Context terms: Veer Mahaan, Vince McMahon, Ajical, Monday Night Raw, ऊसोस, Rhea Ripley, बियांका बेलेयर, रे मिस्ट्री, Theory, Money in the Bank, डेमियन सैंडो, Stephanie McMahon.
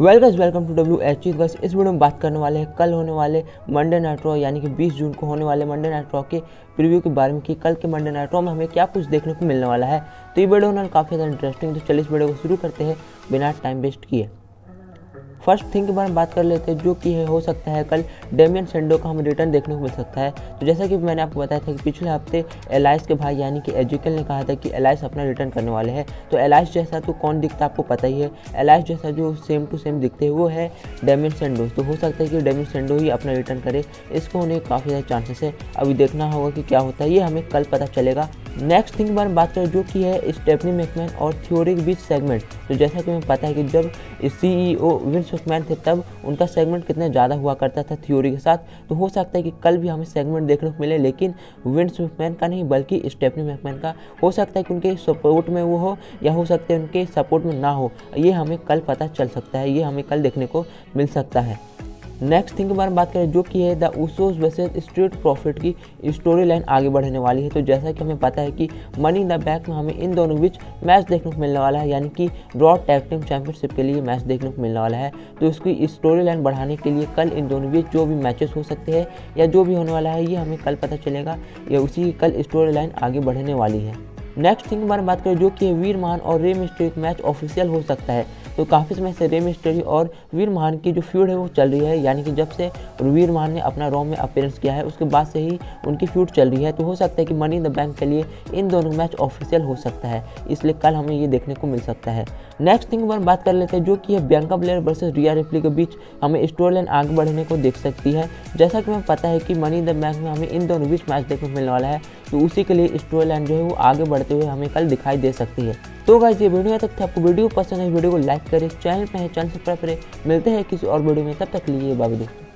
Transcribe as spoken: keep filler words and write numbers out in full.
Well guys, welcome to W H चीज। बस इस वीडियो में बात करने वाले हैं कल होने वाले मंडे नाइट रॉ यानी कि बीस जून को होने वाले मंडे नाइट रॉ के प्रीव्यू के बारे में कि कल के मंडे नाइट रॉ में हमें क्या कुछ देखने को मिलने वाला है। तो ये वीडियो होने काफ़ी ज़्यादा इंटरेस्टिंग, तो चलिए इस वीडियो को शुरू करते हैं बिना टाइम वेस्ट किए। फर्स्ट थिंग के बारे में बात कर लेते हैं जो कि है हो सकता है कल डेमियन सैंडो का हमें रिटर्न देखने को मिल सकता है। तो जैसा कि मैंने आपको बताया था कि पिछले हफ्ते एलाइज के भाई यानी कि एजिकल ने कहा था कि एलाइज अपना रिटर्न करने वाले हैं। तो एलाइज जैसा तो कौन दिखता है आपको पता ही है, एलाइज जैसा जो सेम टू सेम दिखते हैं वो है डेमियन सैंडो। तो हो सकता है कि डेमियन सैंडो ही अपना रिटर्न करे, इसको होने के काफ़ी ज़्यादा चांसेस है। अभी देखना होगा कि क्या होता है, ये हमें कल पता चलेगा। नेक्स्ट थिंग बार बात करें जो कि है स्टेफनी मैकमैन और थ्योरी के बीच सेगमेंट। तो जैसा कि हमें पता है कि जब सीईओ विंस मैकमैन थे तब उनका सेगमेंट कितना ज़्यादा हुआ करता था थ्योरी के साथ। तो हो सकता है कि कल भी हमें सेगमेंट देखने को मिले, लेकिन विंस मैकमैन का नहीं बल्कि स्टेफनी मैकमैन का। हो सकता है कि उनके सपोर्ट में वो हो या हो सकता है उनके सपोर्ट में ना हो, ये हमें कल पता चल सकता है, ये हमें कल देखने को मिल सकता है। नेक्स्ट थिंग के बारे में बात करें जो कि है the ऊसोस versus street profit की स्टोरी लाइन आगे बढ़ने वाली है। तो जैसा कि हमें पता है कि मनी इन द बैंक में हमें इन दोनों के बीच मैच देखने को मिलने वाला है, यानी कि रॉ टैग टीम चैंपियनशिप के लिए मैच देखने को मिलने वाला है। तो इसकी स्टोरी लाइन बढ़ाने के लिए कल इन दोनों के बीच जो भी मैचेस हो सकते हैं या जो भी होने वाला है ये हमें कल पता चलेगा, या उसी की कल स्टोरी लाइन आगे बढ़ने वाली है। नेक्स्ट थिंग के बारे में बात करें जो कि वीर महान और रे मिस्ट्री मैच ऑफिशियल हो सकता है। तो काफ़ी समय से रे मिस्ट्री और वीर महान की जो फ्यूड है वो चल रही है, यानी कि जब से वीर महान ने अपना रॉ में अपीयरेंस किया है उसके बाद से ही उनकी फ्यूड चल रही है। तो हो सकता है कि मनी इन द बैंक के लिए इन दोनों मैच ऑफिशियल हो सकता है, इसलिए कल हमें ये देखने को मिल सकता है। नेक्स्ट थिंग पर बात कर लेते हैं जो कि है बियांका बेलेयर versus Rhea Ripley के बीच हमें स्टोरी लाइन आगे बढ़ने को देख सकती है। जैसा कि हमें पता है कि मनी इन द बैंक में हमें इन दोनों बीच मैच देखने को मिलने वाला है, तो उसी के लिए स्टोरी लाइन जो है वो आगे बढ़ते हुए हमें कल दिखाई दे सकती है। तो गाइस ये वीडियो तक था, आपको वीडियो पसंद है वीडियो को लाइक करें, चैनल पर है चैनल सब्सक्राइब करें। मिलते हैं किसी और वीडियो में, तब तक लिए बाय बाय।